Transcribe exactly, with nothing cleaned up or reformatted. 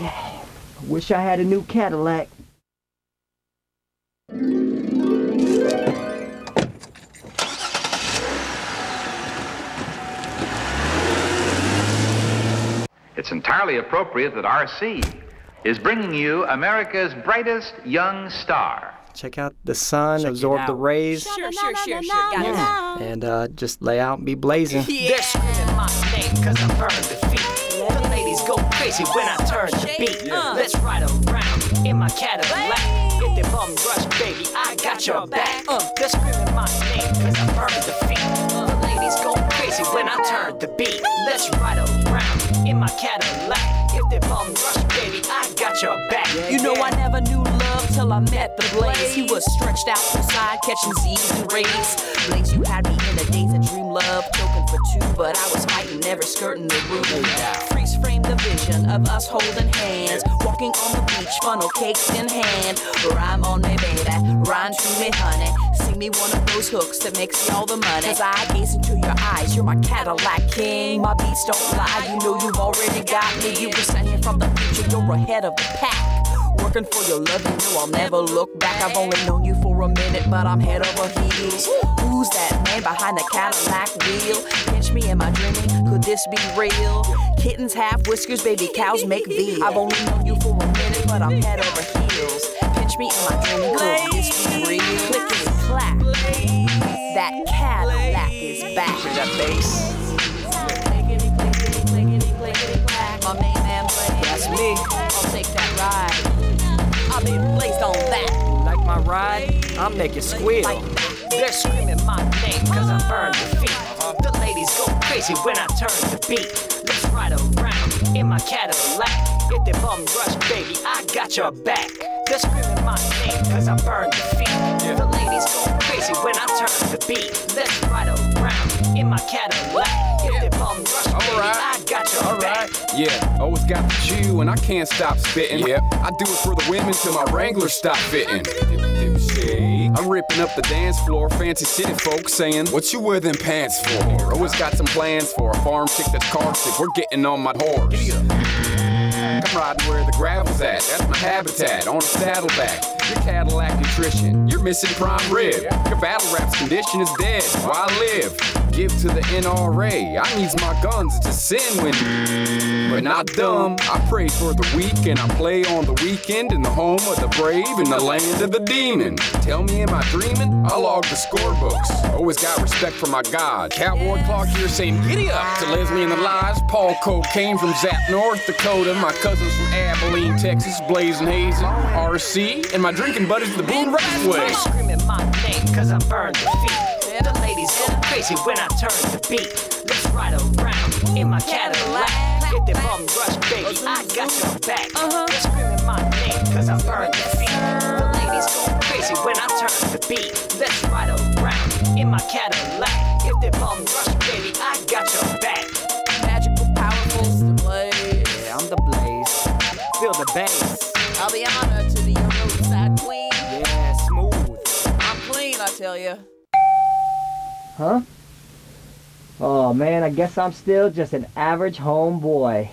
I wish I had a new Cadillac. It's entirely appropriate that R C is bringing you America's brightest young star. Check out the sun, Check absorb the rays. Sure, sure, sure, sure. Got it. Yeah. And uh, just lay out and be blazing. Yeah. They're screaming my name because I burned the feet. The ladies go crazy when I turn the beat. Yeah. Let's ride around in my Cadillac. Hit the bum rush, baby, I got your back. Uh, they're screaming my name because I burned the feet. The ladies go crazy when I turn the beat. Let's ride around in my Cadillac. Hit the bum rush, baby, I got your back. Yeah, you know yeah. I never knew love till I met the Blaze. He was stretched out from side, catching Z's and rays. Blaze, you had me in a daze of dream love, choking for two, but I was fighting, never skirting the room. Freaks framed the vision of us holding hands, walking on the beach, funnel cakes in hand. Rhyme on me, baby, rhyme to me, honey. Sing me one of those hooks that makes me all the money. As I gaze into your eyes, you're my Cadillac King. My beats don't lie, you know you've already got me. You were sent here from the future, you're ahead of the pack. Working for your love, you know I'll never look back. I've only known you for a minute, but I'm head over heels. Who's that man behind the Cadillac wheel? Pinch me in my dreaming, could this be real? Kittens have whiskers, baby cows make thee. I've only known you for a minute, but I'm head over heels. Pinch me in my dreaming, could this be real? Clickety clack, that Cadillac is back. Hear that bass? Clickety, clickety, clickety, clickety clack. My main man plays. That's me. I'll take that ride. I've been blazed on that. Like my ride, I'm making squeal. Like they're screaming my name cause I burned the feet. The ladies go crazy when I turn the beat. Let's ride around in my Cadillac. Hit the bum rush, baby, I got your back. They're screaming my name cause I burned the feet. The ladies go crazy when I turn the beat. Let's ride around in my Cadillac. Yeah, always got the chew and I can't stop spitting. Yeah, I do it for the women till my Wranglers stop fitting. I'm ripping up the dance floor, fancy city folks saying, what you wear them pants for? Always got some plans for a farm chick that's car sick. We're getting on my horse. I'm riding where the gravel's at. That's my habitat, on a saddleback. Your Cadillac nutrition, you're missing prime rib. Your battle rap's condition is dead, why live? Give to the N R A. I use my guns to sin when, but not dumb. I pray for the weak and I play on the weekend in the home of the brave in the land of the demon. Tell me, am I dreaming? I log the scorebooks. Always got respect for my God. Cowboy Clark here saying giddy up to Leslie and the Lies. Paul Cocaine from Zap, North Dakota. My cousins from Abilene, Texas. Blazin' Hazen, R C, and my drinking buddies the Boone Rathway. Screaming my name because I burned the feet. The ladies go crazy when I turn the beat. Let's ride around in my Cadillac. Hit the bum rush, baby, I got your back. They're screaming my name cause I burned the feet. The ladies go crazy when I turn the beat. Let's ride around in my Cadillac. Hit the bum rush, baby, I got your back. Magical, powerful, the Blaze. Yeah, I'm the Blaze. Feel the bass. I'll be honored to be your roadside queen. Yeah, smooth. I'm clean, I tell ya. Huh? Oh man, I guess I'm still just an average homeboy.